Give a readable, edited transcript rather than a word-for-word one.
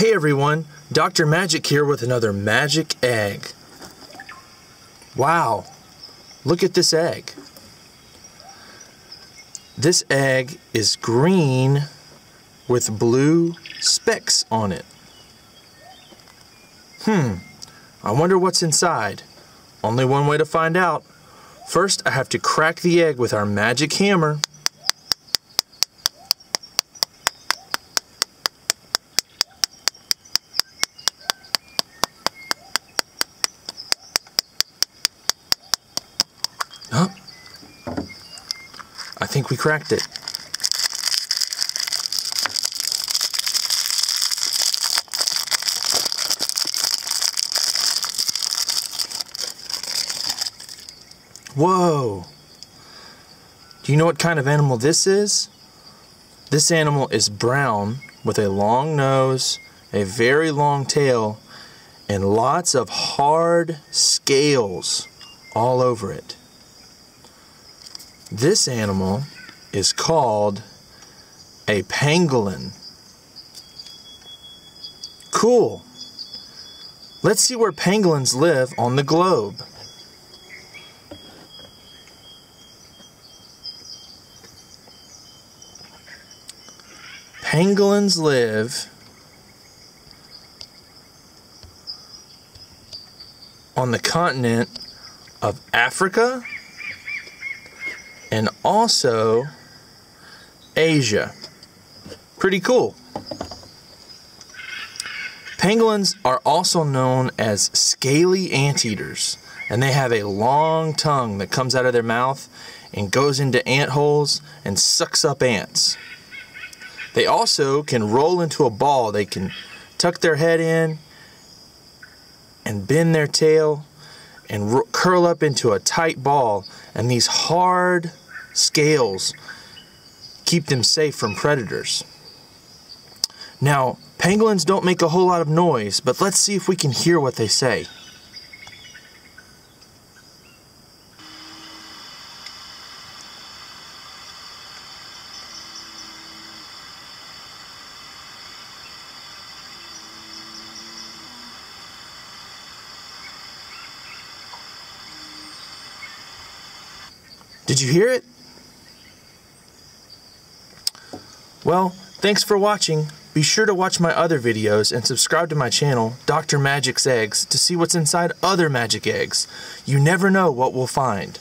Hey everyone, Dr. Magic here with another magic egg. Wow, look at this egg. This egg is green with blue specks on it. I wonder what's inside. Only one way to find out. First, I have to crack the egg with our magic hammer. I think we cracked it. Whoa! Do you know what kind of animal this is? This animal is brown with a long nose, a very long tail, and lots of hard scales all over it. This animal is called a pangolin. Cool! Let's see where pangolins live on the globe. Pangolins live on the continent of Africa, and also Asia. Pretty cool. Pangolins are also known as scaly anteaters, and they have a long tongue that comes out of their mouth and goes into ant holes and sucks up ants. They also can roll into a ball. They can tuck their head in and bend their tail and curl up into a tight ball, and these hard scales keep them safe from predators. Now, pangolins don't make a whole lot of noise, but let's see if we can hear what they say. Did you hear it? Well, thanks for watching. Be sure to watch my other videos and subscribe to my channel, Dr. Magic's Eggs, to see what's inside other magic eggs. You never know what we'll find.